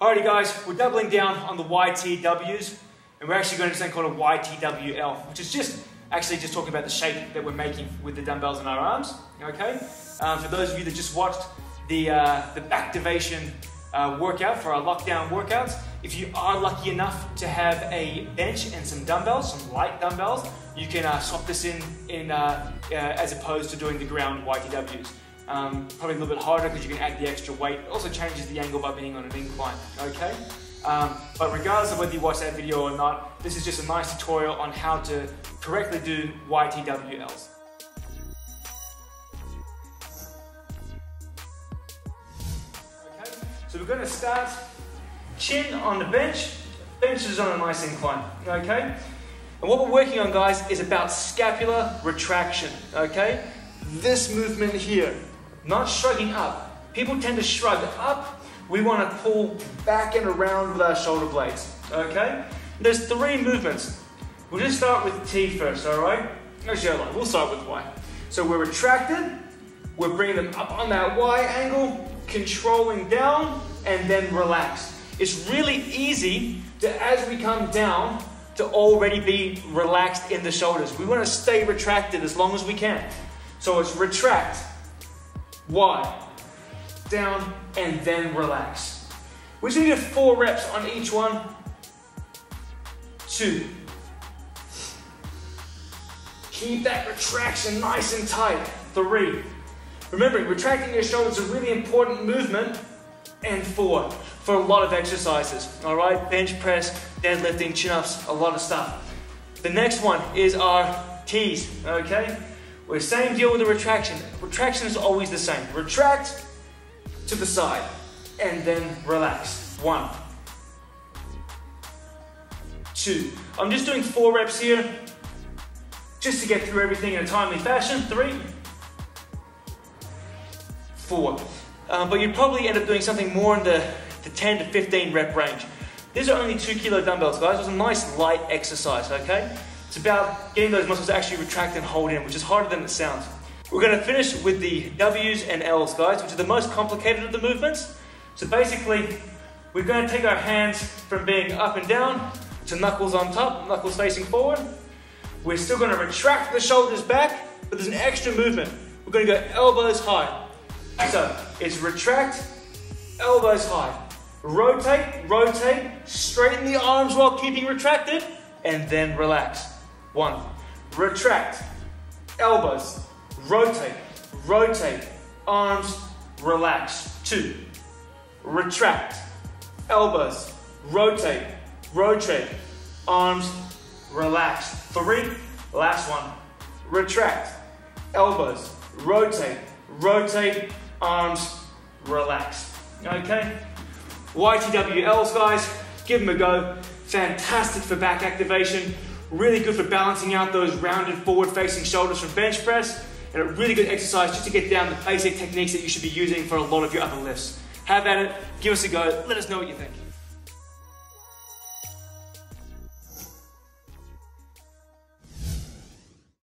Alrighty guys, we're doubling down on the YTWs, and we're actually going to do something called a YTWL, which is just talking about the shape that we're making with the dumbbells in our arms, okay? For those of you that just watched the Backtivation workout for our lockdown workouts, if you are lucky enough to have a bench and some dumbbells, some light dumbbells, you can swap this in as opposed to doing the ground YTWs. Probably a little bit harder because you can add the extra weight. It also changes the angle by being on an incline, okay? But regardless of whether you watch that video or not, this is just a nice tutorial on how to correctly do YTWLs. Okay, so we're going to start chin on the bench, bench is on a nice incline, okay? And what we're working on, guys, is about scapular retraction, okay? This movement here. Not shrugging up. People tend to shrug up. We want to pull back and around with our shoulder blades, okay? There's three movements. We'll just start with T first, all right? Actually, we'll start with Y. So we're retracted, we're bringing them up on that Y angle, controlling down, and then relax. It's really easy to, as we come down, to already be relaxed in the shoulders. We want to stay retracted as long as we can. So it's retract, Y, down, and then relax. We just need to do 4 reps on each one. 2. Keep that retraction nice and tight. 3. Remembering, retracting your shoulders is a really important movement. And 4, for a lot of exercises, all right? Bench press, deadlifting, chin-ups, a lot of stuff. The next one is our T's, okay? We're the same deal with the retraction. Retraction is always the same. Retract to the side and then relax. 1, 2. I'm just doing 4 reps here just to get through everything in a timely fashion. 3, 4. But you'd probably end up doing something more in the 10 to 15 rep range. These are only 2 kilo dumbbells, guys. It's a nice light exercise, okay? It's about getting those muscles to actually retract and hold in, which is harder than it sounds. We're going to finish with the W's and L's, guys, which are the most complicated of the movements. So basically, we're going to take our hands from being up and down to knuckles on top, knuckles facing forward. We're still going to retract the shoulders back, but there's an extra movement. We're going to go elbows high. So it's retract, elbows high. Rotate, rotate, straighten the arms while keeping retracted, and then relax. 1, retract, elbows, rotate, rotate, arms, relax. 2, retract, elbows, rotate, rotate, arms, relax. 3, last one, retract, elbows, rotate, rotate, arms, relax. Okay, YTWLs, guys, give them a go. Fantastic for back activation. Really good for balancing out those rounded forward-facing shoulders from bench press, and a really good exercise just to get down the basic techniques that you should be using for a lot of your upper lifts. Have at it, give us a go, let us know what you think.